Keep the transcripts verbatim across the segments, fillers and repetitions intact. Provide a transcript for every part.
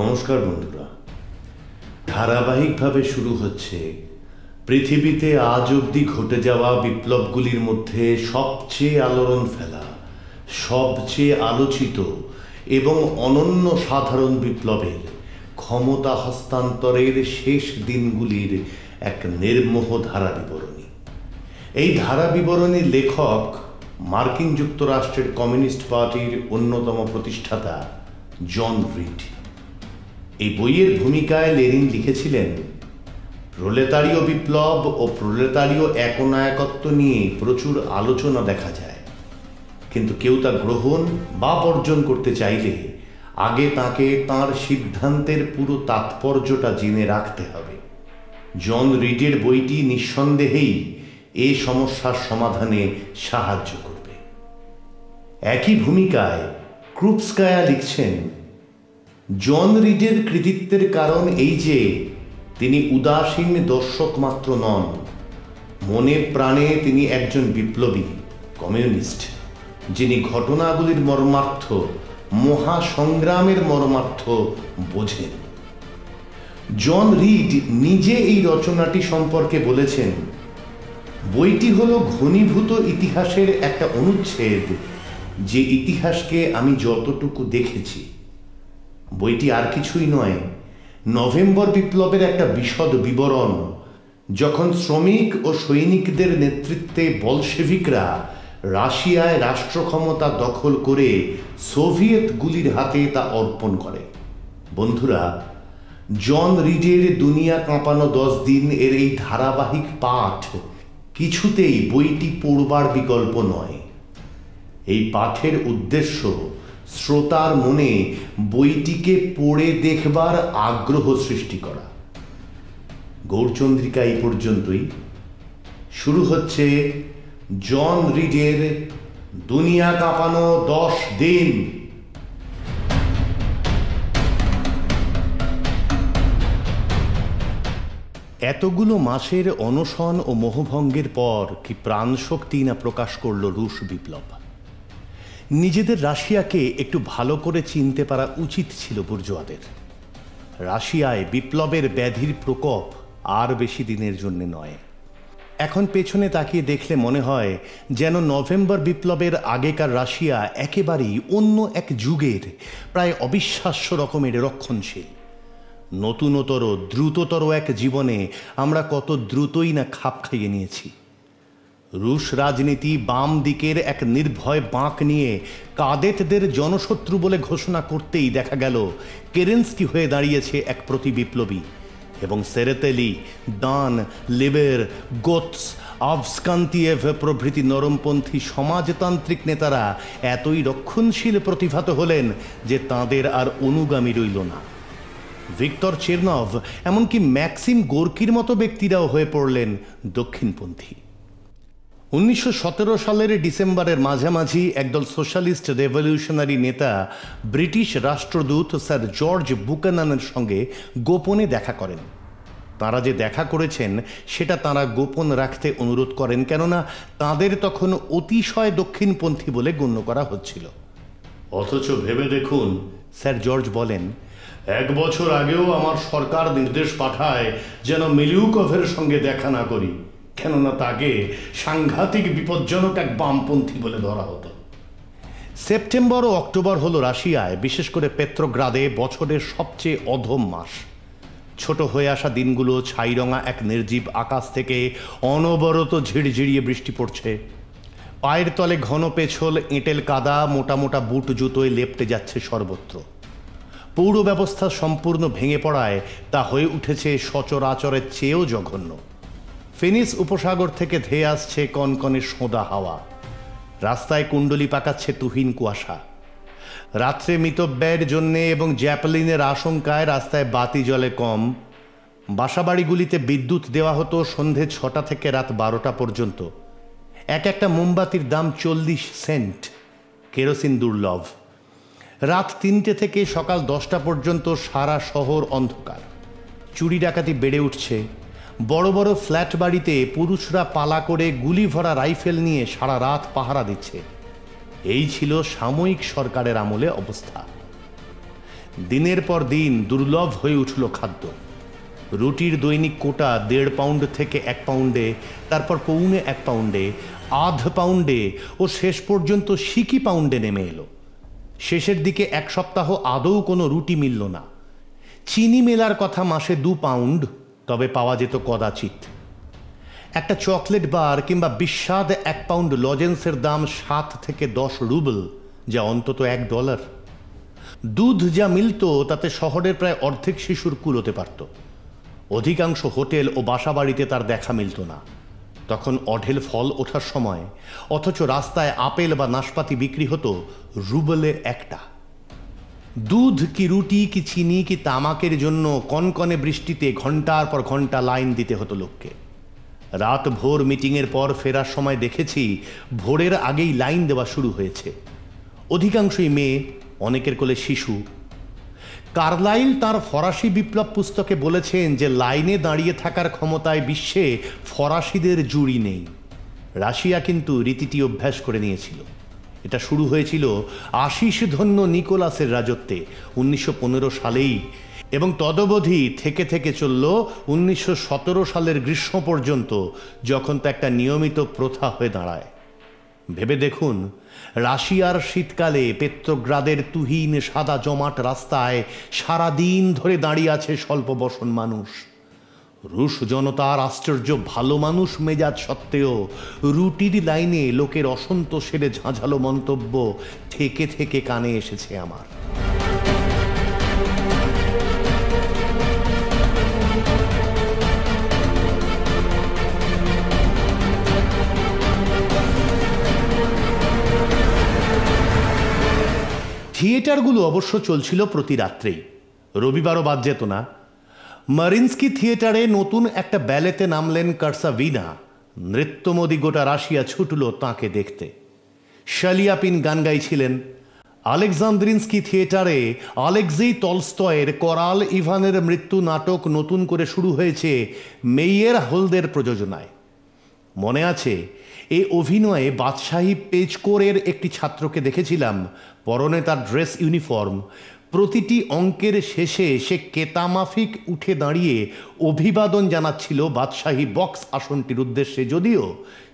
নমস্কার বন্ধুরা, ধারাবাহিকভাবে শুরু হচ্ছে পৃথিবীতে আজ অবধি ঘটে যাওয়া বিপ্লবগুলির মধ্যে সবচেয়ে আলোড়ন ফেলা, সবচেয়ে আলোচিত এবং অনন্য সাধারণ বিপ্লবের ক্ষমতা হস্তান্তরের শেষ দিনগুলির এক নির্মোহ ধারা বিবরণী। এই ধারা বিবরণীর লেখক মার্কিন যুক্তরাষ্ট্রের কমিউনিস্ট পার্টির অন্যতম প্রতিষ্ঠাতা জন রীড। এই বইয়ের ভূমিকায় লেনিন লিখেছিলেন, প্রোলেতারীয় বিপ্লব ও প্রোলেতারীয় একনায়কত্ব নিয়ে প্রচুর আলোচনা দেখা যায়, কিন্তু কেউ তা গ্রহণ বা বর্জন করতে চাইলে আগে তাকে তাঁর সিদ্ধান্তের পুরো তাৎপর্যটা জেনে রাখতে হবে। জন রীডের বইটি নিঃসন্দেহেই এ সমস্যার সমাধানে সাহায্য করবে। একই ভূমিকায় ক্রুপস্কায়া লিখছেন, জন রীডের কৃতিত্বের কারণ এই যে তিনি উদাসীন দর্শক মাত্র নন, মনে প্রাণে তিনি একজন বিপ্লবী কমিউনিস্ট, যিনি ঘটনাগুলির মর্মার্থ, মহাসংগ্রামের মর্মার্থ বোঝেন। জন রীড নিজে এই রচনাটি সম্পর্কে বলেছেন, বইটি হলো ঘনীভূত ইতিহাসের একটা অনুচ্ছেদ, যে ইতিহাসকে আমি যতটুকু দেখেছি। বইটি আর কিছুই নয়, নভেম্বর বিপ্লবের একটা বিশদ বিবরণ, যখন শ্রমিক ও সৈনিকদের নেতৃত্বে বলশেভিকরা রাশিয়ায় রাষ্ট্রক্ষমতা দখল করে সোভিয়েতগুলির হাতে তা অর্পণ করে। বন্ধুরা, জন রীডের দুনিয়া কাঁপানো দশ দিন এর এই ধারাবাহিক পাঠ কিছুতেই বইটি পড়বার বিকল্প নয়। এই পাঠের উদ্দেশ্য শ্রোতার মনে বইটিকে পড়ে দেখবার আগ্রহ সৃষ্টি করা। গৌরচন্দ্রিকা এই পর্যন্তই। শুরু হচ্ছে জন রীডের দুনিয়া কাঁপানো দশ দিন। এতগুলো মাসের অনশন ও মোহভঙ্গের পর কি প্রাণশক্তি না প্রকাশ করল রুশ বিপ্লব। নিজেদের রাশিয়াকে একটু ভালো করে চিনতে পারা উচিত ছিল বুর্জোয়াদের। রাশিয়ায় বিপ্লবের ব্যাধির প্রকোপ আর বেশি দিনের জন্য নয়। এখন পেছনে তাকিয়ে দেখলে মনে হয় যেন নভেম্বর বিপ্লবের আগেকার রাশিয়া একেবারেই অন্য এক যুগের, প্রায় অবিশ্বাস্য রকমের রক্ষণশীল। নতুনতর, দ্রুততর এক জীবনে আমরা কত দ্রুতই না খাপ খাইয়ে নিয়েছি। রুশ রাজনীতি বাম দিকের এক নির্ভয় বাঁক নিয়ে কাদেতদের জনশত্রু বলে ঘোষণা করতেই দেখা গেল কেরেন্সকি হয়ে দাঁড়িয়েছে এক প্রতিবিপ্লবী, এবং সেরেতেলি, দান, লিবের, গোৎস, আভস্কান্তিয়েভ প্রভৃতি নরমপন্থী সমাজতান্ত্রিক নেতারা এতই রক্ষণশীল প্রতিভাত হলেন যে তাঁদের আর অনুগামী রইল না। ভিক্টর চেরনভ, এমনকি ম্যাক্সিম গোর্কির মতো ব্যক্তিরাও হয়ে পড়লেন দক্ষিণপন্থী। উনিশশো সতেরো সালের ডিসেম্বরের মাঝামাঝি একদল সোশ্যালিস্ট রেভলিউশনারি নেতা ব্রিটিশ রাষ্ট্রদূত স্যার জর্জ বুকানানের সঙ্গে গোপনে দেখা করেন। তাঁরা যে দেখা করেছেন সেটা তাঁরা গোপন রাখতে অনুরোধ করেন, কেননা তাঁদের তখন অতিশয় দক্ষিণপন্থী বলে গণ্য করা হচ্ছিল। অথচ ভেবে দেখুন, স্যার জর্জ বলেন, এক বছর আগেও আমার সরকার নির্দেশ পাঠায় যেন মিলিউকভের সঙ্গে দেখা না করি, কেননা তাকে সাংঘাতিক বিপজ্জনক এক বামপন্থী বলে ধরা হতো। সেপ্টেম্বর ও অক্টোবর হলো রাশিয়ায়, বিশেষ করে পেত্রোগ্রাদে, বছরের সবচেয়ে অধম মাস। ছোট হয়ে আসা দিনগুলো ছাইরঙা এক নির্জীব আকাশ থেকে অনবরত ঝিড়ঝিড়িয়ে বৃষ্টি পড়ছে। পায়ের তলে ঘন পেছল, এঁটেল কাদা, মোটা মোটা বুট জুতোয় লেপ্টে যাচ্ছে সর্বত্র। পৌর ব্যবস্থা সম্পূর্ণ ভেঙে পড়ায় তা হয়ে উঠেছে সচরাচরের চেয়েও জঘন্য। ফেনিস উপসাগর থেকে ধেয়ে আসছে কনকনে সোঁদা হাওয়া, রাস্তায় কুণ্ডলি পাকাচ্ছে তুহিন কুয়াশা। রাত্রে মিতব্যয়ের জন্যে এবং জ্যাপলিনের আশঙ্কায় রাস্তায় বাতি জ্বলে কম। বাসাবাড়িগুলিতে বিদ্যুৎ দেওয়া হতো সন্ধে ছটা থেকে রাত বারোটা পর্যন্ত। এক একটা মোমবাতির দাম চল্লিশ সেন্ট, কেরোসিন দুর্লভ। রাত তিনটে থেকে সকাল দশটা পর্যন্ত সারা শহর অন্ধকার। চুরি ডাকাতি বেড়ে উঠছে। বড় বড় ফ্ল্যাট বাড়িতে পুরুষরা পালা করে গুলি ভরা রাইফেল নিয়ে সারা রাত পাহারা দিচ্ছে। এই ছিল সাময়িক সরকারের আমলে অবস্থা। দিনের পর দিন দুর্লভ হয়ে উঠল খাদ্য। রুটির দৈনিক কোটা দেড় পাউন্ড থেকে এক পাউন্ডে, তারপর পৌনে এক পাউন্ডে, আধ পাউন্ডে ও শেষ পর্যন্ত সিকি পাউন্ডে নেমে এলো। শেষের দিকে এক সপ্তাহ আদৌ কোনো রুটি মিলল না। চিনি মেলার কথা মাসে দু পাউন্ড, তবে পাওয়া যেত কদাচিৎ। একটা চকলেট বার কিংবা বিস্বাদ এক পাউন্ড লজেন্সের দাম সাত থেকে দশ রুবেল, যা অন্তত এক ডলার। দুধ যা মিলত তাতে শহরের প্রায় অর্ধেক শিশুর কুলোতে পারত। অধিকাংশ হোটেল ও বাসাবাড়িতে তার দেখা মিলত না। তখন অঢেল ফল ওঠার সময়, অথচ রাস্তায় আপেল বা নাশপাতি বিক্রি হতো রুবেলে একটা। দুধ কি রুটি কি চিনি কি তামাকের জন্য কনকনে বৃষ্টিতে ঘন্টার পর ঘন্টা লাইন দিতে হতো লোককে। রাত ভোর মিটিংয়ের পর ফেরার সময় দেখেছি ভোরের আগেই লাইন দেওয়া শুরু হয়েছে। অধিকাংশই মেয়ে, অনেকের কোলে শিশু। কার্লাইল তার ফরাসি বিপ্লব পুস্তকে বলেছেন যে লাইনে দাঁড়িয়ে থাকার ক্ষমতায় বিশ্বে ফরাসিদের জুড়ি নেই। রাশিয়া কিন্তু রীতিটি অভ্যাস করে নিয়েছিল। এটা শুরু হয়েছিল আশিস ধন্য নিকোলাসের রাজত্বে উনিশশো পনেরো সালেই, এবং তদবধি থেকে থেকে চলল উনিশশো সতেরো সালের গ্রীষ্ম পর্যন্ত, যখন তা একটা নিয়মিত প্রথা হয়ে দাঁড়ায়। ভেবে দেখুন, রাশিয়ার শীতকালে পেত্রোগ্রাদের তুহিন সাদা জমাট রাস্তায় সারাদিন ধরে দাঁড়িয়ে আছে স্বল্প বসন মানুষ। রুশ জনতার আশ্চর্য ভালো মানুষ মেজাজ সত্ত্বেও রুটির লাইনে লোকের অসন্তোষের ঝাঁঝালো মন্তব্য থেকে থেকে কানে এসেছে আমার। থিয়েটারগুলো অবশ্য চলছিল প্রতি রাত্রেই, রবিবারও বাদ যেত না। মারিনস্কি থিয়েটারে নতুন একটা ব্যালেতে নামলেন কারসাভিনা। নৃত্যমোদী গোটা রাশিয়া ছুটল তাঁকে দেখতে। শালিয়াপিন গান গাইছিলেন। আলেকজান্দ্রিনস্কি থিয়েটারে আলেক্সি তলস্তয়ের করাল ইভানের মৃত্যু নাটক নতুন করে শুরু হয়েছে মেইয়ের হোলদের প্রযোজনায়। মনে আছে, এ অভিনয়ে বাদশাহী পেজকোরের একটি ছাত্রকে দেখেছিলাম, পরনে তার ড্রেস ইউনিফর্ম। প্রতিটি অঙ্কের শেষে সে কেতামাফিক উঠে দাঁড়িয়ে অভিবাদন জানাচ্ছিল বাদশাহী বক্স আসনটির উদ্দেশ্যে। যদিও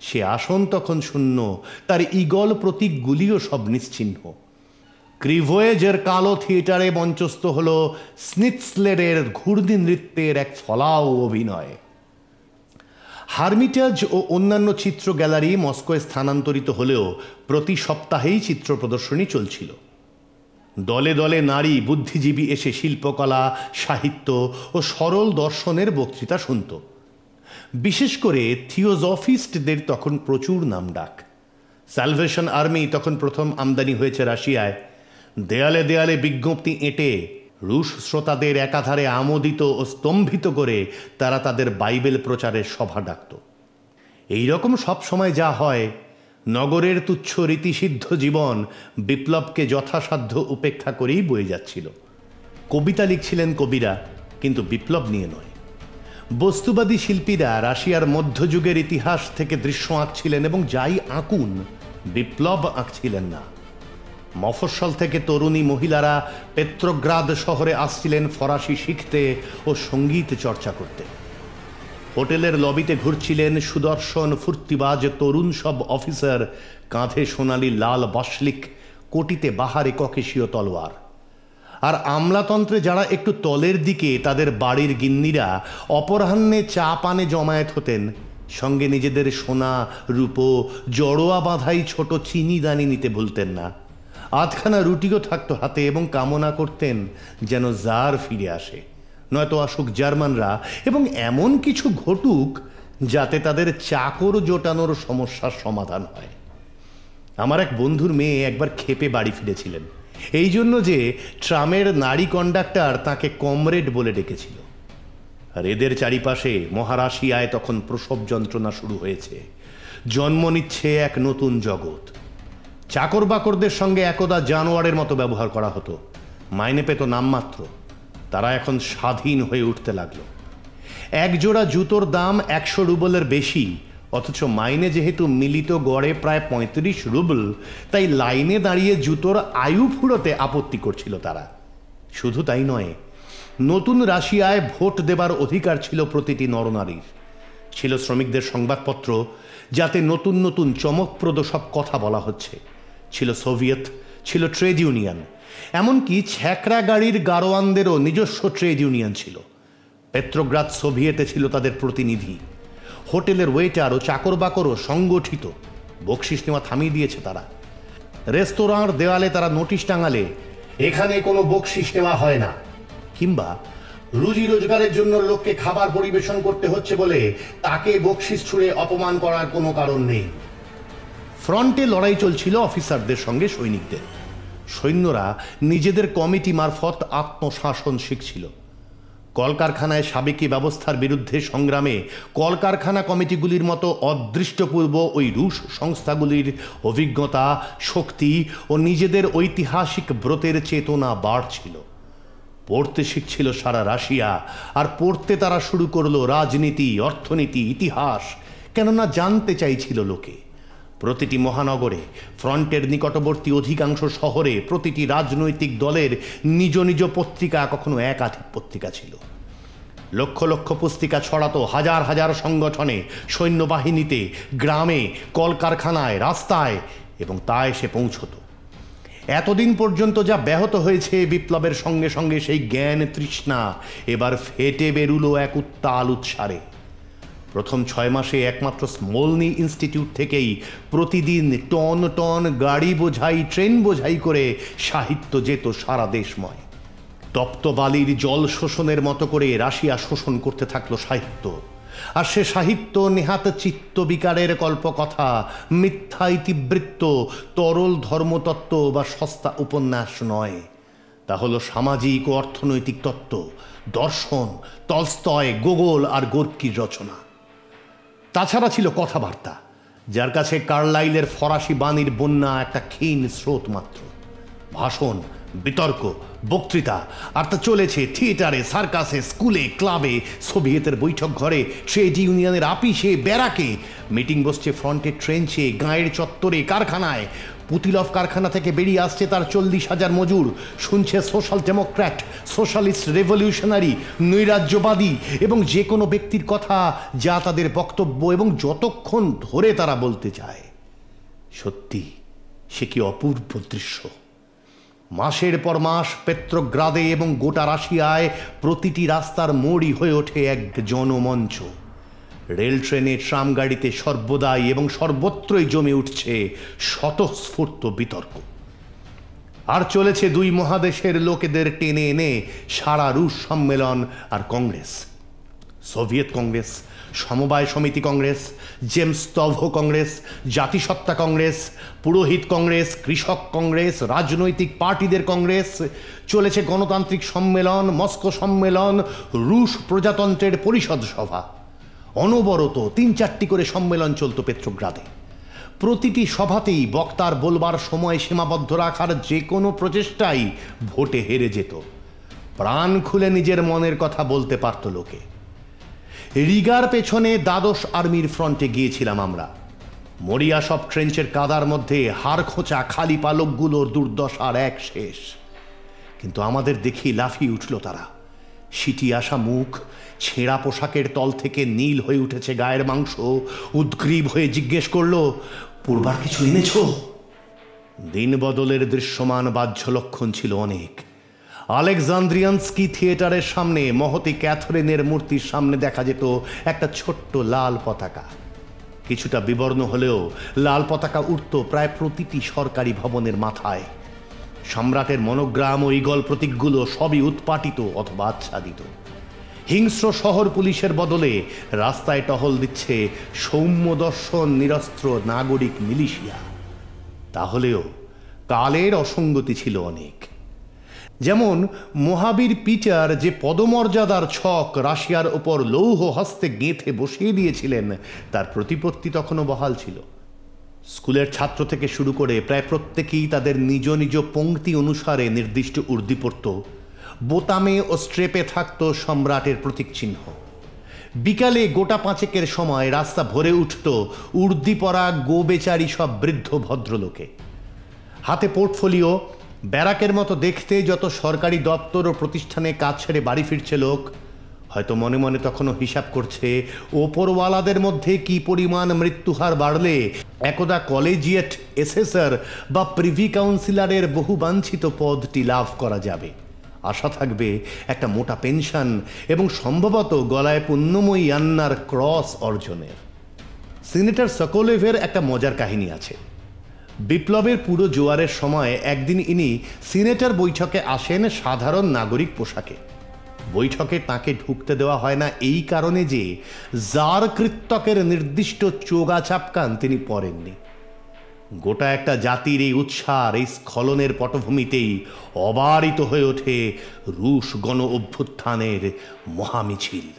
সে আসন তখন শূন্য, তার ইগল প্রতীকগুলিও সব নিশ্চিহ্ন। ক্রিভোয়েজের কালো থিয়েটারে মঞ্চস্থ হল স্নিৎসলেরের ঘূর্ণি নৃত্যের এক ফলাও অভিনয়। হার্মিটাজ ও অন্যান্য চিত্র গ্যালারি মস্কোয় স্থানান্তরিত হলেও প্রতি সপ্তাহেই চিত্র প্রদর্শনী চলছিল। দলে দলে নারী বুদ্ধিজীবী এসে শিল্পকলা, সাহিত্য ও সরল দর্শনের বক্তৃতা শুনত। বিশেষ করে থিওজফিস্টদের তখন প্রচুর নামডাক। স্যালভেশন আর্মি তখন প্রথম আমদানি হয়েছে রাশিয়ায়। দেয়ালে দেয়ালে বিজ্ঞপ্তি এঁটে রুশ শ্রোতাদের একাধারে আমোদিত ও স্তম্ভিত করে তারা তাদের বাইবেল প্রচারের সভা ডাকত। এইরকম সবসময় যা হয়, নগরের তুচ্ছ রীতিসিদ্ধ জীবন বিপ্লবকে যথাসাধ্য উপেক্ষা করেই বয়ে যাচ্ছিল। কবিতা লিখছিলেন কবিরা, কিন্তু বিপ্লব নিয়ে নয়। বস্তুবাদী শিল্পীরা রাশিয়ার মধ্যযুগের ইতিহাস থেকে দৃশ্য আঁকছিলেন, এবং যাই আঁকুন, বিপ্লব আঁকছিলেন না। মফস্বল থেকে তরুণী মহিলারা পেত্রোগ্রাদ শহরে আসছিলেন ফরাসি শিখতে ও সঙ্গীত চর্চা করতে। হোটেলের লবিতে ঘুরছিলেন সুদর্শন ফুর্তিবাজ তরুণ সব অফিসার, কাঁধে সোনালি লাল বাসলিক, কোটিতে বাহারি ককেশীয় তলোয়ার। আর আমলাতন্ত্রে যারা একটু তলের দিকে, তাদের বাড়ির গিন্নিরা অপরাহ্নে চা পানে জমায়েত হতেন। সঙ্গে নিজেদের সোনা রূপো জড়োয়া বাঁধাই ছোট চিনি দানি নিতে ভুলতেন না। আধখানা রুটিও থাকতো হাতে, এবং কামনা করতেন যেন জার ফিরে আসে, নয়তো আসুক জার্মানরা এবং এমন কিছু ঘটুক যাতে তাদের চাকর জোটানোর সমস্যার সমাধান হয়। আমার এক বন্ধুর মেয়ে একবার খেপে বাড়ি ফিরেছিলেন এই জন্য যে ট্রামের নারী কন্ডাক্টর তাকে কমরেড বলে ডেকেছিল। আর এদের চারিপাশে মহারাশিয়ায় তখন প্রসব যন্ত্রণা শুরু হয়েছে। জন্ম নিচ্ছে এক নতুন জগৎ। চাকর বাকরদের সঙ্গে একদা জানোয়ারের মতো ব্যবহার করা হতো। মাইনে পেত নামমাত্র। তারা এখন স্বাধীন হয়ে উঠতে লাগলো। একজোড়া জুতোর দাম একশো রুবেলের বেশি, অথচ মাইনে যেহেতু মিলিত গড়ে প্রায় পঁয়ত্রিশ রুবেল, তাই লাইনে দাঁড়িয়ে জুতোর আয়ু ফুরোতে আপত্তি করছিল তারা। শুধু তাই নয়, নতুন রাশিয়ায় ভোট দেবার অধিকার ছিল প্রতিটি নরনারীর। ছিল শ্রমিকদের সংবাদপত্র, যাতে নতুন নতুন চমকপ্রদ সব কথা বলা হচ্ছে। ছিল সোভিয়েত, ছিল ট্রেড ইউনিয়ন, এমনকি ছ্যাকরা গাড়ির গারোয়ানদেরও নিজস্ব ট্রেড ইউনিয়ন ছিল। পেত্রোগ্রাদ সোভিয়েতে ছিল তাদের প্রতিনিধি। হোটেলের ওয়েটার ও চাকর বাকরও সংগঠিত। বকশিস নেওয়া থামিয়ে দিয়েছে তারা। রেস্তোরাঁর দেওয়ালে তারা নোটিশ টাঙালে এখানে কোনো বকশিস নেওয়া হয় না, কিংবা রুজি রোজগারের জন্য লোককে খাবার পরিবেশন করতে হচ্ছে বলে তাকে বকশিস ছুঁড়ে অপমান করার কোনো কারণ নেই। ফ্রন্টে লড়াই চলছিল অফিসারদের সঙ্গে সৈনিকদের। সৈন্যরা নিজেদের কমিটি মারফত আত্মশাসন শিখছিল। কলকারখানায় সাবেকি ব্যবস্থার বিরুদ্ধে সংগ্রামে কলকারখানা কমিটিগুলির মতো অদৃষ্টপূর্ব ওই রুশ সংস্থাগুলির অভিজ্ঞতা, শক্তি ও নিজেদের ঐতিহাসিক ব্রতের চেতনা বাড়ছিল। পড়তে শিখছিল সারা রাশিয়া, আর পড়তে তারা শুরু করলো রাজনীতি, অর্থনীতি, ইতিহাস, কেননা জানতে চাইছিল লোকে। প্রতিটি মহানগরে, ফ্রন্টের নিকটবর্তী অধিকাংশ শহরে প্রতিটি রাজনৈতিক দলের নিজ নিজ পত্রিকা, কখনো একাধিক পত্রিকা ছিল। লক্ষ লক্ষ পুস্তিকা ছড়াতো হাজার হাজার সংগঠনে, সৈন্যবাহিনীতে, গ্রামে, কলকারখানায়, রাস্তায়, এবং তা এসে পৌঁছত। এতদিন পর্যন্ত যা ব্যাহত হয়েছে বিপ্লবের সঙ্গে সঙ্গে সেই জ্ঞান তৃষ্ণা এবার ফেটে বেরুলো এক উত্তাল উৎসারে। প্রথম ছয় মাসে একমাত্র স্মোলনি ইনস্টিটিউট থেকেই প্রতিদিন টন টন গাড়ি বোঝাই, ট্রেন বোঝাই করে সাহিত্য যেত সারা দেশময়। তপ্ত বালির জল শোষণের মতো করে রাশিয়া শোষণ করতে থাকলো সাহিত্য। আর সে সাহিত্য নেহাত চিত্ত বিকারের কল্পকথা, মিথ্যা ইতিবৃত্ত, তরল ধর্মতত্ত্ব বা সস্তা উপন্যাস নয়। তা হলো সামাজিক ও অর্থনৈতিক তত্ত্ব, দর্শন, টলস্টয়, গোগোল আর গোর্কির রচনা। তাছাড়া ছিল কথাবার্তা, যার কাছে কার্লাইলের ফরাসি বাণীর বন্যা একটা ক্ষীণ স্রোত মাত্র। ভাষণ, বিতর্ক, বক্তৃতা, আর তা চলেছে থিয়েটারে, সার্কাসে, স্কুলে, ক্লাবে, সোভিয়েতের বৈঠক ঘরে, ট্রেড ইউনিয়নের আপিসে, ব্যারাকে। মিটিং বসছে ফ্রন্টের ট্রেঞ্চে, গাঁয়ের চত্বরে, কারখানায়। পুতিলভ কারখানা থেকে বেরিয়ে আসছে তার চল্লিশ হাজার মজুর। শুনছে সোশ্যাল ডেমোক্র্যাট, সোশ্যালিস্ট, রেভলিউশনারি, নৈরাজ্যবাদী এবং যে কোনো ব্যক্তির কথা যা তাদের বক্তব্য এবং যতক্ষণ ধরে তারা বলতে চায়। সত্যি সে কি অপূর্ব দৃশ্য! মাসের পর মাস পেত্রোগ্রাদে এবং গোটা রাশিয়ায় প্রতিটি রাস্তার মোড়ই হয়ে ওঠে এক জনমঞ্চ। রেল, ট্রেনে, ট্রাম গাড়িতে সর্বদাই এবং সর্বত্রই জমে উঠছে স্বতঃস্ফূর্ত বিতর্ক। আর চলেছে দুই মহাদেশের লোকেদের টেনে এনে সারা রুশ সম্মেলন আর কংগ্রেস। সোভিয়েত কংগ্রেস, সমবায় সমিতি কংগ্রেস, জেমস তভো কংগ্রেস, জাতিসত্তা কংগ্রেস, পুরোহিত কংগ্রেস, কৃষক কংগ্রেস, রাজনৈতিক পার্টিদের কংগ্রেস। চলেছে গণতান্ত্রিক সম্মেলন, মস্কো সম্মেলন, রুশ প্রজাতন্ত্রের পরিষদ সভা। অনবরত তিন চারটি করে সম্মেলন চলত পেত্রোগ্রাদে। প্রতিটি সভাতেই বক্তার বলবার সময় সীমাবদ্ধ রাখার যে কোনো প্রচেষ্টাই ভোটে হেরে যেত। প্রাণ খুলে নিজের মনের কথা বলতে পারত লোকে। রিগার পেছনে দ্বাদশ আর্মির ফ্রন্টে গিয়েছিলাম আমরা। মরিয়া সব ট্রেঞ্চের কাদার মধ্যে হাড় খোঁচা খালি পালকগুলোর দুর্দশার এক শেষ। কিন্তু আমাদের দেখি লাফিয়ে উঠল তারা। সিটি আসা মুখ, ছেঁড়া পোশাকের তল থেকে নীল হয়ে উঠেছে গায়ের মাংস। উদ্গ্রীব হয়ে জিজ্ঞেস করল, পূর্বার কিছু এনেছ? দিন বদলের দৃশ্যমান বাহ্য লক্ষণ ছিল অনেক। আলেকজান্দ্রিয়ানস্কি থিয়েটারের সামনে মহতী ক্যাথরিনের মূর্তির সামনে দেখা যেত একটা ছোট্ট লাল পতাকা। কিছুটা বিবর্ণ হলেও লাল পতাকা উঠত প্রায় প্রতিটি সরকারি ভবনের মাথায়। সম্রাটের মনোগ্রাম ও ঈগল প্রতীকগুলো সবই উৎপাটিত অথবা আচ্ছাদিত। হিংস্র শহর পুলিশের বদলে রাস্তায় টহল দিচ্ছে সৌম্যদর্শন নিরস্ত্র নাগরিক মিলিশিয়া। তাহলেও কালের অসঙ্গতি ছিল অনেক। যেমন মহাবীর পিটার যে পদমর্যাদার ছক রাশিয়ার ওপর লৌহ হস্তে গেঁথে বসিয়ে দিয়েছিলেন, তার প্রতিপত্তি তখনও বহাল ছিল। স্কুলের ছাত্র থেকে শুরু করে প্রায় প্রত্যেকেই তাদের নিজ নিজ পংক্তি অনুসারে নির্দিষ্ট উর্দি পরত। বোতামে ও স্ট্রেপে থাকত সম্রাটের প্রতীকচিহ্ন। বিকালে গোটা পাঁচেকের সময় রাস্তা ভরে উঠত উর্দি পরা গোবেচারি সব বৃদ্ধ ভদ্রলোকে। হাতে পোর্টফোলিও, ব্যারাকের মতো দেখতে যত সরকারি দপ্তর ও প্রতিষ্ঠানে কাজ ছেড়ে বাড়ি ফিরছে লোক, হয়তো মনে মনে তখনও হিসাব করছে ওপরওয়ালাদের মধ্যে কি পরিমাণ মৃত্যুহার বাড়লে একদা কলেজিয়েট এসেসর বা প্রিভি কাউন্সিলারের বহু বাঞ্ছিত পদটি লাভ করা যাবে। আশা থাকবে একটা মোটা পেনশন এবং সম্ভবত গলায় পুণ্যময়ী আন্নার ক্রস অর্জনের। সিনেটর সকোলেভের একটা মজার কাহিনী আছে। বিপ্লবের পুরো জোয়ারের সময় একদিন ইনি সিনেটর বৈঠকে আসেন সাধারণ নাগরিক পোশাকে। বৈঠকে তাঁকে ঢুকতে দেওয়া হয় না এই কারণে যে জার কৃত্যকের নির্দিষ্ট চোগা চাপকান তিনি পরেননি। গোটা একটা জাতির এই উৎসার, এই স্খলনের পটভূমিতেই অবারিত হয়ে ওঠে রুশ গণ অভ্যুত্থানের মহামিছিল।